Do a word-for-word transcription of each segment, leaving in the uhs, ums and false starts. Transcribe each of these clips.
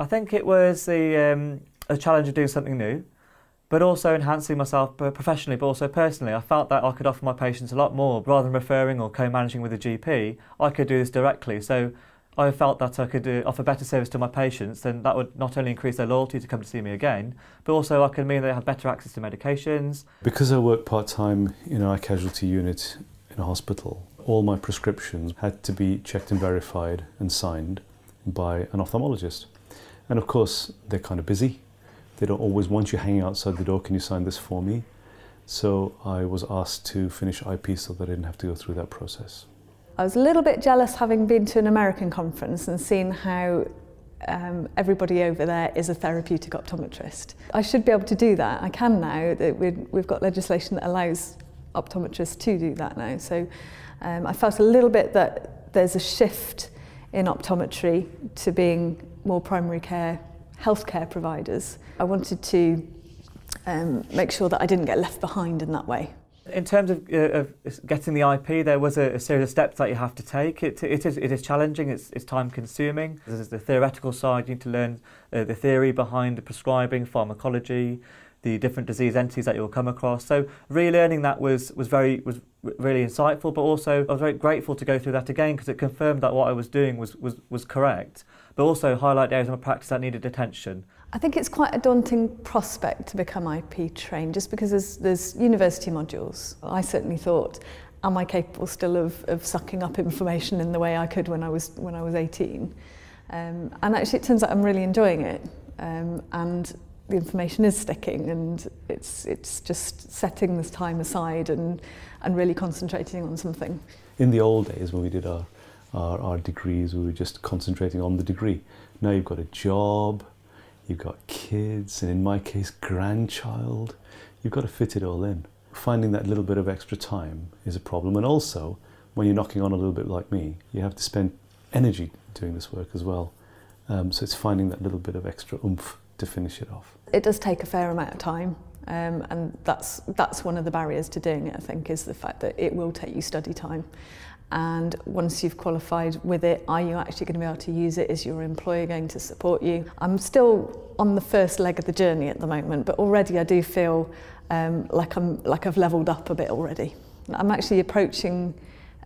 I think it was the, um, a challenge of doing something new, but also enhancing myself professionally, but also personally. I felt that I could offer my patients a lot more. Rather than referring or co-managing with a G P, I could do this directly. So I felt that I could uh, offer better service to my patients, and that would not only increase their loyalty to come to see me again, but also I could mean they have better access to medications. Because I work part-time in our casualty unit in a hospital, all my prescriptions had to be checked and verified and signed by an ophthalmologist. And of course, they're kind of busy. They don't always want you hanging outside the door, can you sign this for me? So I was asked to finish I P so that I didn't have to go through that process. I was a little bit jealous, having been to an American conference and seen how um, everybody over there is a therapeutic optometrist. I should be able to do that. I can now. That we've got legislation that allows optometrists to do that now. So um, I felt a little bit that there's a shift in optometry to being more primary care healthcare providers. I wanted to um, make sure that I didn't get left behind in that way. In terms of, uh, of getting the I P, there was a, a series of steps that you have to take. It, it, is, it is challenging, it's, it's time consuming. There's the theoretical side, you need to learn uh, the theory behind the prescribing, pharmacology, the different disease entities that you'll come across. So relearning that was, was, very, was really insightful, but also I was very grateful to go through that again, because it confirmed that what I was doing was, was, was correct, but also highlight areas of my practice that needed attention. I think it's quite a daunting prospect to become I P trained, just because there's, there's university modules. I certainly thought, am I capable still of, of sucking up information in the way I could when I was, when I was eighteen? Um, and actually it turns out I'm really enjoying it, um, and the information is sticking, and it's, it's just setting this time aside and, and really concentrating on something. In the old days when we did our, our, our degrees, we were just concentrating on the degree. Now you've got a job, you've got kids, and in my case, grandchild. You've got to fit it all in. Finding that little bit of extra time is a problem, and also, when you're knocking on a little bit like me, you have to spend energy doing this work as well. Um, so it's finding that little bit of extra oomph to finish it off. It does take a fair amount of time, um, and that's, that's one of the barriers to doing it, I think, is the fact that it will take you study time. And once you've qualified with it, are you actually going to be able to use it? Is your employer going to support you? I'm still on the first leg of the journey at the moment, but already I do feel um, like, I'm, like I've levelled up a bit already. I'm actually approaching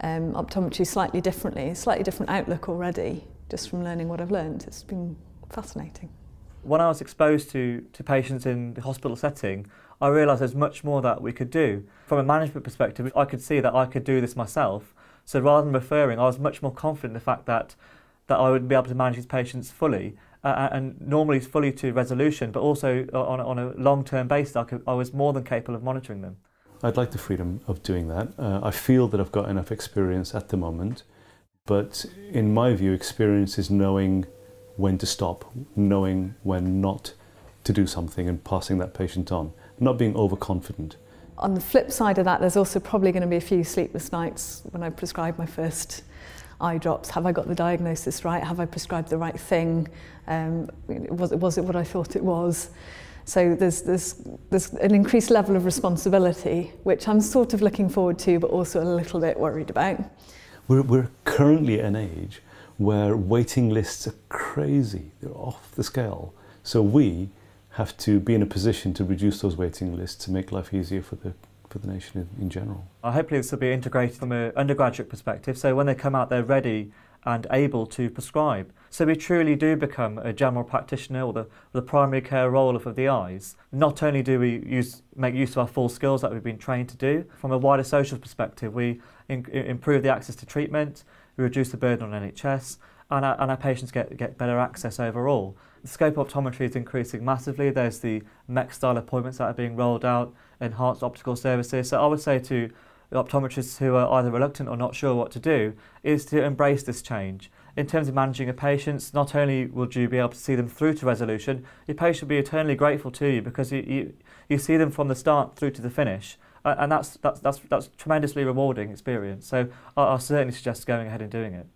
um, optometry slightly differently, a slightly different outlook already, just from learning what I've learned. It's been fascinating. When I was exposed to, to patients in the hospital setting, I realised there's much more that we could do. From a management perspective, I could see that I could do this myself. So rather than referring, I was much more confident in the fact that, that I would be able to manage these patients fully, uh, and normally fully to resolution, but also on a, on a long-term basis, I, could, I was more than capable of monitoring them. I'd like the freedom of doing that. Uh, I feel that I've got enough experience at the moment, but in my view, experience is knowing when to stop, knowing when not to do something and passing that patient on, not being overconfident. On the flip side of that, there's also probably going to be a few sleepless nights when I prescribe my first eye drops. Have I got the diagnosis right? Have I prescribed the right thing? Um, was, was it what I thought it was? So there's, there's, there's an increased level of responsibility, which I'm sort of looking forward to, but also a little bit worried about. We're, we're currently at an age where waiting lists are crazy. They're off the scale. So we have to be in a position to reduce those waiting lists to make life easier for the, for the nation in, in general. Hopefully this will be integrated from an undergraduate perspective, so when they come out they're ready and able to prescribe. So we truly do become a general practitioner, or the, the primary care role of the eyes. Not only do we use, make use of our full skills that we've been trained to do, from a wider social perspective we in, improve the access to treatment, we reduce the burden on N H S, and our, and our patients get, get better access overall. The scope of optometry is increasing massively. There's the M E C S style appointments that are being rolled out, enhanced optical services. So I would say to optometrists who are either reluctant or not sure what to do, is to embrace this change. In terms of managing your patients, not only will you be able to see them through to resolution, your patient will be eternally grateful to you, because you, you, you see them from the start through to the finish. And that's, that's, that's, that's a tremendously rewarding experience. So I, I certainly suggest going ahead and doing it.